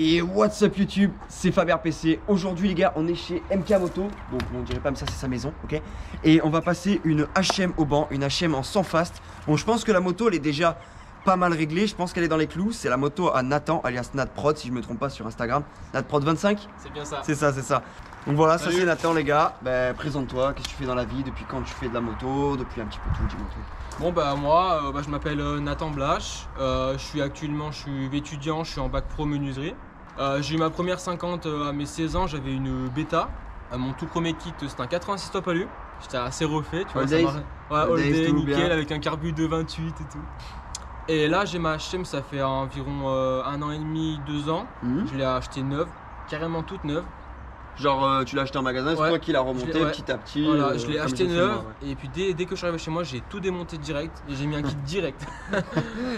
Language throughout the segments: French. Et what's up YouTube, c'est Fab Rpc. Aujourd'hui les gars, on est chez MK Moto. Bon, on dirait pas mais ça c'est sa maison, ok. Et on va passer une HM au banc, une HM en 100 fast. Bon, je pense que la moto elle est déjà pas mal réglée, je pense qu'elle est dans les clous. C'est la moto à Nathan, alias Nat Prod, si je me trompe pas sur Instagram. Nat Prod 25. C'est bien ça. C'est ça, c'est ça. Donc voilà, salut. Ça c'est Nathan les gars. Ben, présente-toi, qu'est-ce que tu fais dans la vie, depuis quand tu fais de la moto, depuis un petit peu tout, dis-moi tout. Bon bah moi, je m'appelle Nathan Blache, je suis étudiant, je suis en bac pro menuiserie. J'ai eu ma première 50 à mes 16 ans, j'avais une bêta. Mon tout premier kit, c'était un 86 Topalu. J'étais assez refait, tu vois. All days. Ouais, all day, nickel, bien. Avec un carbu de 28 et tout. Et là, j'ai ma HM, ça fait environ 1 an et demi, 2 ans. Mm-hmm. Je l'ai acheté neuve, carrément toute neuve. Genre, tu l'as acheté en magasin, c'est ouais. Toi qui l'as remonté ouais. Petit à petit. Voilà, je l'ai acheté neuve, ouais. Et puis dès que je suis arrivé chez moi, j'ai tout démonté direct et j'ai mis un kit direct.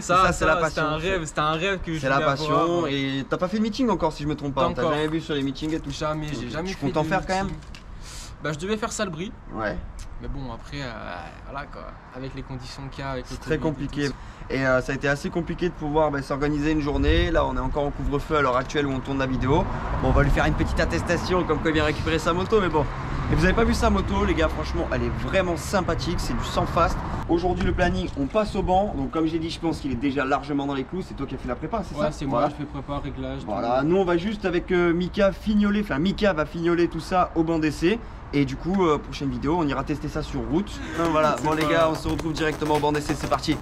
ça c'est la passion. C'était un rêve que j'ai. C'est la passion, avoir, ouais. Et t'as pas fait de meeting encore, si je me trompe pas. T'as jamais vu sur les meetings et tout. Jamais, j'ai jamais fait. Tu comptes en faire quand même? Bah, je devais faire Salbris. Ouais. Mais bon, après, voilà quoi, avec les conditions qu'il y a, avec le Covid. C'est très compliqué. Et ça a été assez compliqué de pouvoir s'organiser une journée. Là, on est encore en couvre-feu à l'heure actuelle où on tourne la vidéo. Bon, on va lui faire une petite attestation comme quoi il vient récupérer sa moto, mais bon. Et vous avez pas vu sa moto, les gars, franchement, elle est vraiment sympathique. C'est du 100 fast. Aujourd'hui, le planning, on passe au banc. Donc, comme j'ai dit, je pense qu'il est déjà largement dans les clous. C'est toi qui as fait la prépa, c'est ça? Ouais, c'est moi, je fais prépa, réglage. Voilà, nous, on va juste avec Mika fignoler. Enfin, Mika va fignoler tout ça au banc d'essai. Et du coup, prochaine vidéo, on ira tester ça sur route. Donc, voilà, bon, les gars, on se retrouve directement au banc d'essai. C'est parti.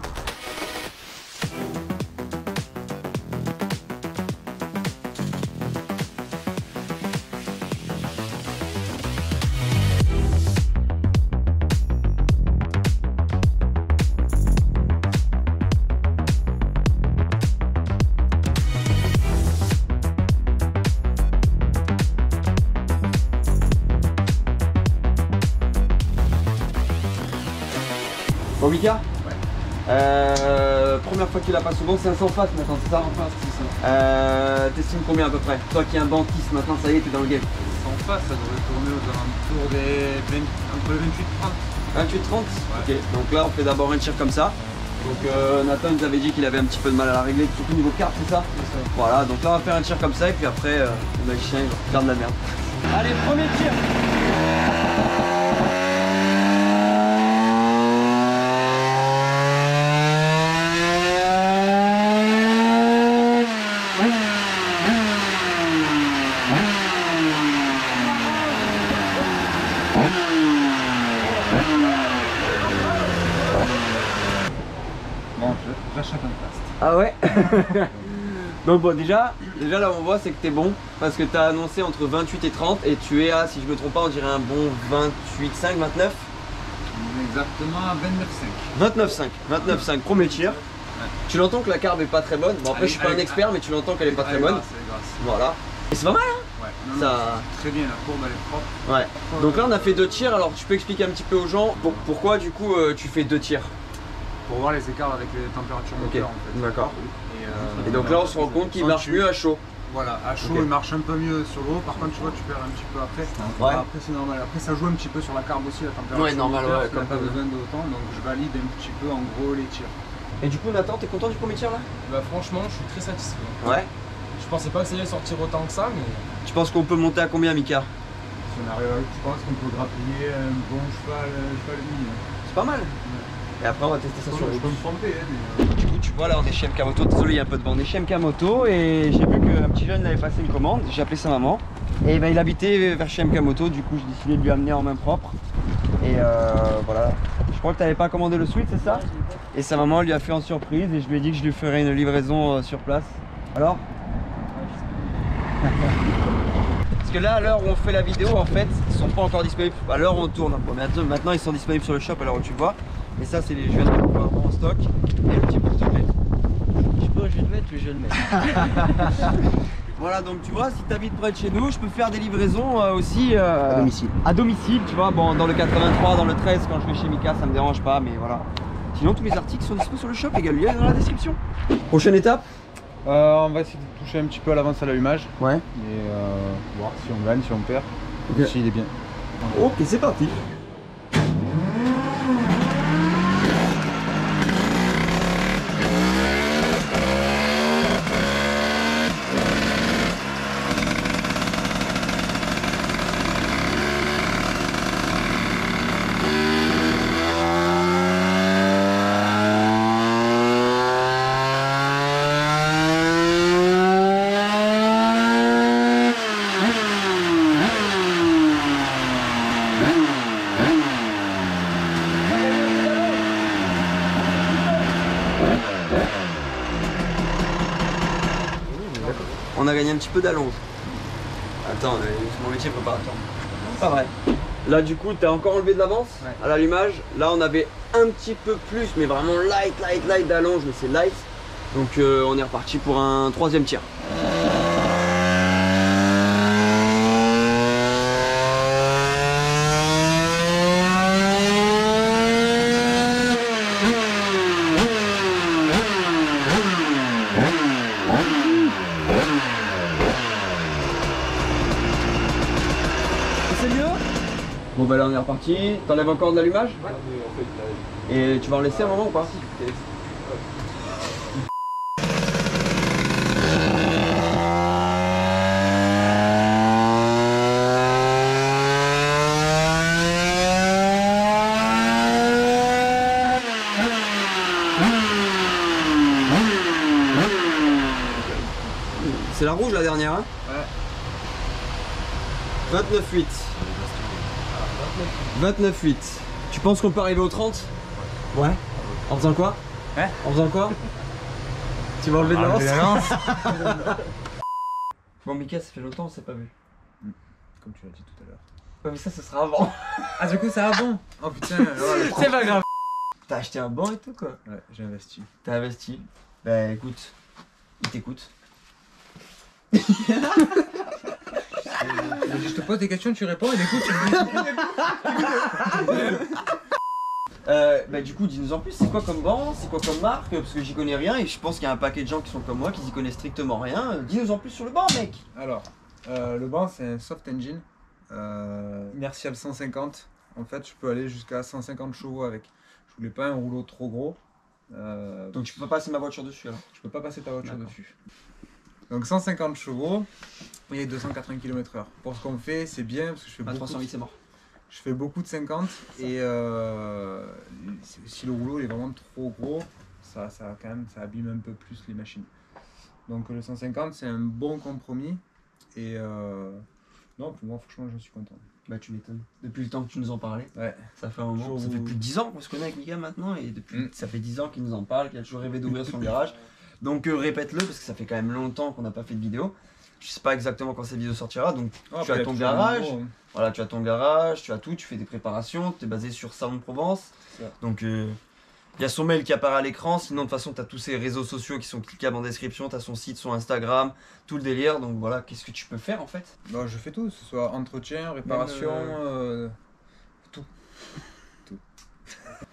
Bon Mika, ouais. Première fois que tu la passes au banc, c'est un 100 fast maintenant, c'est ça? 100 fast, c'est ça. T'estimes combien à peu près? Toi qui es un banquiste maintenant, ça y est, t'es dans le game. 100 fast, ça devrait tourner autour des 28-30. 28-30 ouais. Ok, donc là on fait d'abord un tir comme ça. Donc Nathan nous avait dit qu'il avait un petit peu de mal à la régler, surtout niveau carte, c'est ça? C'est ça. Voilà, donc là on va faire un tir comme ça et puis après, le chien il va faire de la merde. Allez, premier tir! Ah ouais. Donc bon, déjà là on voit c'est que t'es bon parce que t'as annoncé entre 28 et 30 et tu es à, si je me trompe pas, on dirait un bon 28,5, 29. Exactement, 29,5. 29,5, premier tir. Ouais. Tu l'entends que la carbe est pas très bonne. Bon après allez, je suis pas un expert mais tu l'entends qu'elle est pas très bonne. Grâce. Voilà. Et c'est pas mal hein. Ouais, non, ça... Très bien, la courbe elle est propre. Ouais. Donc là on a fait 2 tirs, alors tu peux expliquer un petit peu aux gens pourquoi du coup tu fais 2 tirs? Pour voir les écarts avec les températures okay. Moteurs en fait. D'accord. Et donc là on se rend compte qu'il marche mieux à chaud. Voilà, à chaud okay. Il marche un peu mieux sur l'eau. Par contre tu vois tu perds un petit peu après. Ouais. Après c'est normal. Après ça joue un petit peu sur la carbe aussi, la température. Ouais normal moteur, ouais, comme pas besoin d'autant, donc je valide un petit peu en gros les tirs. Et du coup Nathan, t'es content du premier tir là? Bah franchement je suis très satisfait. Ouais. Je pensais pas que ça allait sortir autant que ça mais. Tu penses qu'on peut monter à combien Mika? Si on arrive à je pense qu'on peut grappiller un bon cheval demi. C'est pas mal. Et après on va tester ça sur route. Je peux me tromper hein, mais... Du coup tu vois là on est chez MK Moto, désolé il y a un peu de vent, on est chez MK Moto et j'ai vu qu'un petit jeune avait passé une commande, j'ai appelé sa maman et ben il habitait vers chez MK Moto, du coup j'ai décidé de lui amener en main propre et voilà. Je crois que tu n'avais pas commandé le sweat, c'est ça? Et sa maman lui a fait en surprise et je lui ai dit que je lui ferais une livraison sur place. Alors parce que là à l'heure où on fait la vidéo en fait ils sont pas encore disponibles, à l'heure où on tourne, maintenant ils sont disponibles sur le shop à l'heure où tu vois. Et ça c'est les jeux de pouvoir en stock. Et le petit porte-clés. Je peux pas je vais le mettre mais je vais le mettre. Voilà donc tu vois si tu habites près de chez nous je peux faire des livraisons aussi à domicile. À domicile tu vois, bon dans le 83, dans le 13 quand je vais chez Mika ça me dérange pas mais voilà. Sinon tous mes articles sont dispo sur le shop les gars, le lien est dans la description. Prochaine étape on va essayer de toucher un petit peu à l'avance à l'allumage. Ouais. Et voir si on gagne, si on perd, okay. S'il est bien. Ok c'est parti. on a gagné un petit peu d'allonge. Attends, mon métier préparateur. Pas vrai. Là du coup, t'as encore enlevé de l'avance à l'allumage. Là, on avait un petit peu plus, mais vraiment light d'allonge, mais c'est light. Donc on est reparti pour un troisième tir. Bon bah là on est reparti, t'enlèves encore de l'allumage et tu vas en laisser un moment ou pas? C'est la rouge la dernière hein? Ouais. 29.8. 29.8. Tu penses qu'on peut arriver au 30? Ouais. En faisant quoi? Hein? En faisant quoi? Tu vas enlever de l'avance. Bon Mika, ça fait longtemps on s'est pas vu. Comme tu l'as dit tout à l'heure. Ouais mais ça ce sera avant. Ah du coup c'est avant. Oh putain. C'est pas grave. T'as acheté un banc et tout quoi? Ouais, j'ai investi. T'as investi? Bah écoute, il t'écoute. Je te pose des questions, tu réponds et du coup tu bah du coup dis-nous en plus, c'est quoi comme banc, c'est quoi comme marque, parce que j'y connais rien et je pense qu'il y a un paquet de gens qui sont comme moi, qui s'y connaissent strictement rien. Dis-nous en plus sur le banc mec. Alors, le banc c'est un soft engine, inertial 150, en fait je peux aller jusqu'à 150 chevaux avec. Je voulais pas un rouleau trop gros. Donc tu peux pas passer ma voiture dessus alors? Je peux pas passer ta voiture dessus. Donc 150 chevaux, il y a 280 km/h. Pour ce qu'on fait, c'est bien parce que je fais beaucoup. 308, c'est mort. Je fais beaucoup de 50 et si le rouleau est vraiment trop gros, ça quand même, ça abîme un peu plus les machines. Donc le 150, c'est un bon compromis et non, pour moi franchement, je suis content. Bah tu m'étonnes. Depuis le temps que tu nous en parlais, ouais. Ça fait un moment. Ça fait plus de 10 ans qu'on se connaît avec Mika maintenant et depuis ça fait 10 ans qu'il nous en parle, qu'il a toujours rêvé d'ouvrir son garage. Donc répète-le parce que ça fait quand même longtemps qu'on n'a pas fait de vidéo. Je sais pas exactement quand cette vidéo sortira, donc tu as ton garage, voilà, tu as ton garage, tu as tout, tu fais des préparations, tu es basé sur Salon de Provence. Donc il y a son mail qui apparaît à l'écran, sinon de toute façon tu as tous ses réseaux sociaux qui sont cliquables en description, tu as son site, son Instagram, tout le délire, donc voilà, qu'est-ce que tu peux faire en fait? Bah, je fais tout, que ce soit entretien, réparation, tout.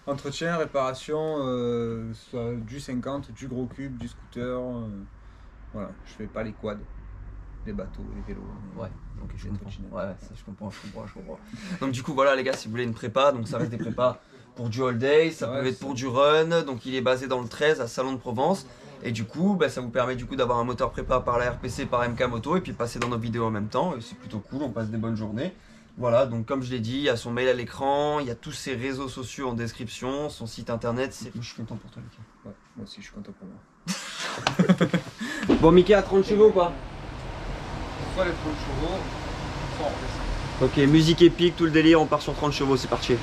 Entretien, réparation, soit du 50, du gros cube, du scooter, voilà, je fais pas les quads, les bateaux, les vélos. Ouais, ok, je comprends. Ouais, ça, je comprends. Donc du coup, voilà les gars, si vous voulez une prépa, donc ça reste des prépas pour du all day, ça peut être pour du run, donc il est basé dans le 13 à Salon de Provence, et du coup, bah, ça vous permet du coup d'avoir un moteur prépa par la RPC, par MK Moto, et puis passer dans nos vidéos en même temps, et c'est plutôt cool, on passe des bonnes journées. Voilà, donc comme je l'ai dit, il y a son mail à l'écran, il y a tous ses réseaux sociaux en description, son site internet, c'est... Je suis content pour toi, Mika. Ouais, moi aussi, je suis content pour moi. Bon, Mika, à 30 chevaux, quoi. Soit les 30 chevaux, soit on redescend. Ok, musique épique, tout le délire, on part sur 30 chevaux, c'est parti.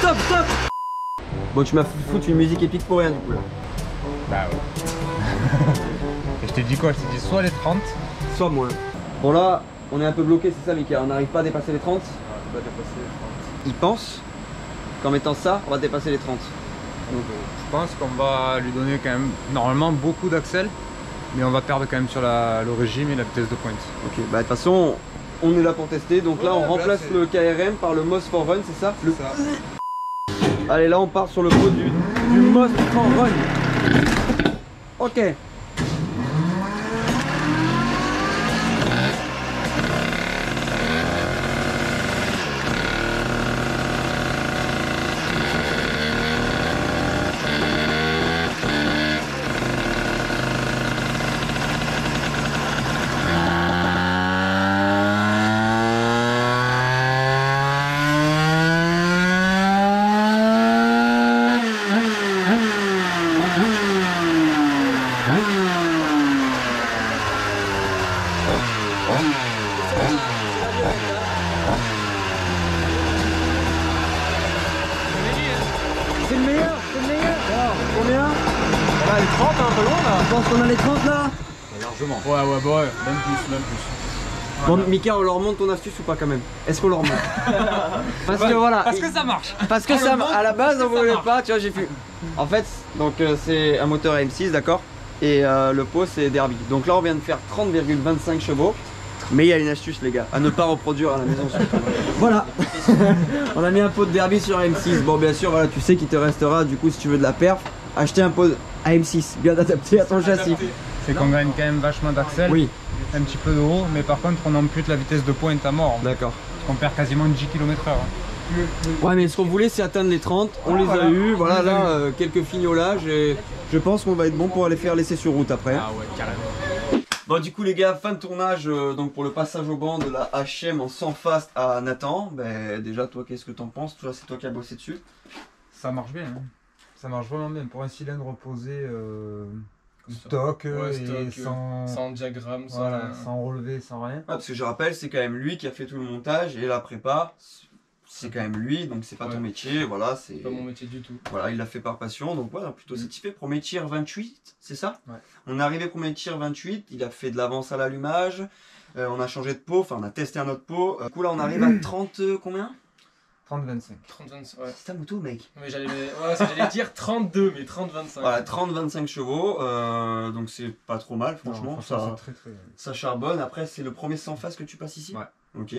Stop. Bon, tu m'as foutu une musique épique pour rien du coup là. Bah ouais. Et je t'ai dit quoi? Je t'ai dit soit les 30, soit moins. Bon là, on est un peu bloqué, c'est ça Mika? On n'arrive pas à dépasser les 30. On va dépasser les 30. Il pense qu'en mettant ça, on va dépasser les 30. Donc je pense qu'on va lui donner quand même normalement beaucoup d'axel, mais on va perdre quand même sur le régime et la vitesse de pointe. Ok, bah de toute façon on est là pour tester, donc ouais, là on remplace le KRM par le Moss for Run, c'est ça, ça. Allez, là on part sur le pot du Moss for Run. Ok. Mika, on leur montre ton astuce ou pas quand même? Est-ce qu'on leur montre? Parce que voilà. Parce que ça marche. Parce que ça montre, à la base on voulait pas, tu vois, j'ai fait. En fait, donc c'est un moteur AM6, d'accord? Et le pot c'est Derbi. Donc là on vient de faire 30,25 chevaux. Mais il y a une astuce les gars, à ne pas reproduire à la maison. Voilà. On a mis un pot de Derbi sur AM6. Bon bien sûr, voilà, tu sais qu'il te restera du coup si tu veux de la perf, acheter un pot AM6 bien adapté à ton châssis. C'est qu'on gagne quand même vachement d'axel. Oui. Un petit peu de haut, mais par contre on ampute la vitesse de pointe à mort. D'accord. On perd quasiment 10 km/h. Ouais, mais ce qu'on voulait c'est atteindre les 30, on les a eu, voilà, là quelques fignolages et je pense qu'on va être bon pour aller faire l'essai sur route après. Ah ouais, carrément. Bon du coup les gars, fin de tournage donc pour le passage au banc de la HM en 2Fast à Nathan. Ben, déjà toi qu'est-ce que t'en penses? C'est toi qui as bossé dessus. Ça marche bien, hein. Ça marche vraiment bien pour un cylindre posé. Stock, ouais, et sans diagramme, voilà, sans relevé, sans rien. Ah, parce que je rappelle, c'est quand même lui qui a fait tout le montage et la prépa, c'est quand même lui, donc c'est pas ton métier, voilà. C'est pas mon métier du tout. Voilà, il l'a fait par passion, donc voilà, plutôt satisfait. Premier tir 28, c'est ça? Ouais. On est arrivé premier tir 28, il a fait de l'avance à l'allumage, on a changé de pot, enfin on a testé un autre pot. Du coup là on arrive à 30 combien? 30-25. 30-25, ouais. C'est ta moto, mec. Mais j'allais dire 32, mais 30-25. Voilà, 30-25 chevaux, donc c'est pas trop mal, franchement. Non, franchement ça, ça charbonne. Après, c'est le premier 2Fast que tu passes ici? Ouais. Ok.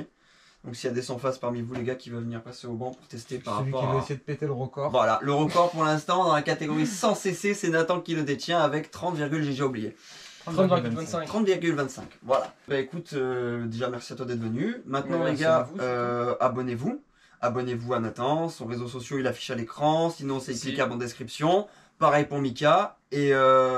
Donc s'il y a des 2Fast parmi vous, les gars, qui veulent venir passer au banc pour tester par rapport à... Celui qui veut essayer de péter le record. Voilà, le record pour l'instant, dans la catégorie 100 cc, c'est Nathan qui le détient avec 30, j'ai déjà oublié. 30,25. 30,25, voilà. Bah écoute, déjà merci à toi d'être venu. Maintenant, ouais, les gars, abonnez-vous. Abonnez-vous à Nathan, son réseau social il affiche à l'écran, sinon c'est cliquable en description. Pareil pour Mika. Et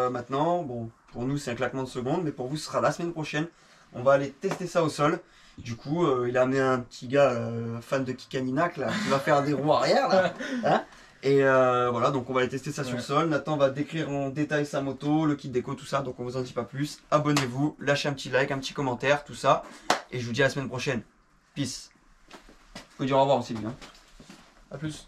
maintenant, bon, pour nous c'est un claquement de seconde, mais pour vous ce sera la semaine prochaine. On va aller tester ça au sol. Du coup, il a amené un petit gars fan de Kikaninac là, qui va faire des roues arrière là. Hein, et voilà, donc on va aller tester ça sur le sol. Nathan va décrire en détail sa moto, le kit déco, tout ça. Donc on vous en dit pas plus. Abonnez-vous, lâchez un petit like, un petit commentaire, tout ça. Et je vous dis à la semaine prochaine. Peace. Faut dire au revoir aussi, bien. A plus.